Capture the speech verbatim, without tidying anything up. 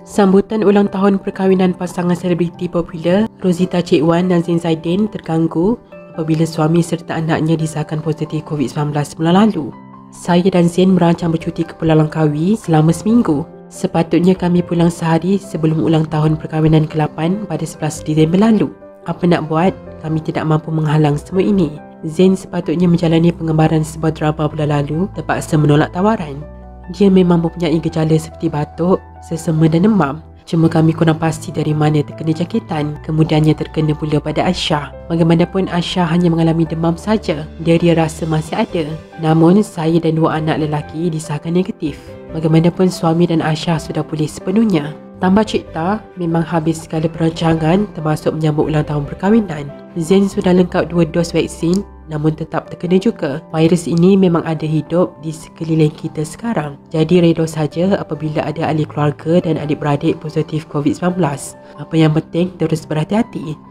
Sambutan ulang tahun perkahwinan pasangan selebriti popular Rozita Che Wan dan Zain Saidin terganggu apabila suami serta anaknya disahkan positif COVID nineteen bulan lalu. Saya dan Zain merancang bercuti ke Pulau Langkawi selama seminggu. Sepatutnya kami pulang sehari sebelum ulang tahun perkahwinan ke lapan pada sebelas Disember lalu. Apa nak buat, kami tidak mampu menghalang semua ini. Zain sepatutnya menjalani penggambaran sebuah drama bulan lalu terpaksa menolak tawaran. Dia memang mempunyai gejala seperti batuk, sesama dan demam. Cuma kami kurang pasti dari mana terkena jangkitan. Kemudiannya terkena pula pada Aaisyah. Bagaimanapun Aaisyah hanya mengalami demam saja. Diarrhea rasa masih ada. Namun saya dan dua anak lelaki disahkan negatif. Bagaimanapun suami dan Aaisyah sudah pulih sepenuhnya. Tambah cerita, memang habis segala perancangan termasuk menyambut ulang tahun perkahwinan. Zain sudah lengkap dua dos vaksin, namun tetap terkena juga. Virus ini memang ada hidup di sekeliling kita sekarang. Jadi reda saja apabila ada ahli keluarga dan adik-beradik positif COVID nineteen. Apa yang penting, terus berhati-hati.